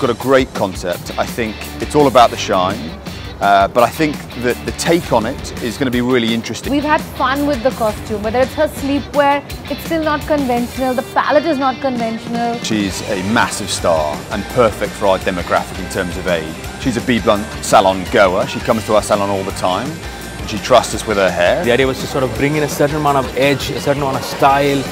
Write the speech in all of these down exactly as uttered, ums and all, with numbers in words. got a great concept. I think it's all about the shine, uh, but I think that the take on it is going to be really interesting. We've had fun with the costume, whether it's her sleepwear, it's still not conventional, the palette is not conventional. She's a massive star and perfect for our demographic in terms of age. She's a B Blunt salon goer, she comes to our salon all the time. She trusts us with her hair. The idea was to sort of bring in a certain amount of edge, a certain amount of style,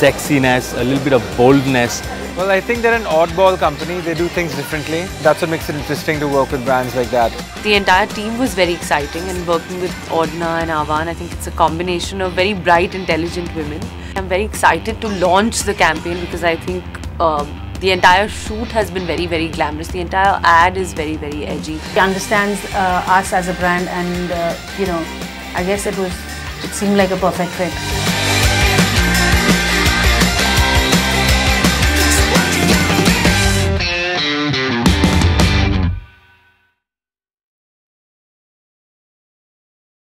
sexiness, a little bit of boldness. Well, I think they're an oddball company. They do things differently. That's what makes it interesting to work with brands like that. The entire team was very exciting, and working with Ordna and Awan, I think it's a combination of very bright, intelligent women. I'm very excited to launch the campaign because I think uh, the entire shoot has been very, very glamorous. The entire ad is very, very edgy. She understands uh, us as a brand, and uh, you know, I guess it was, it seemed like a perfect fit.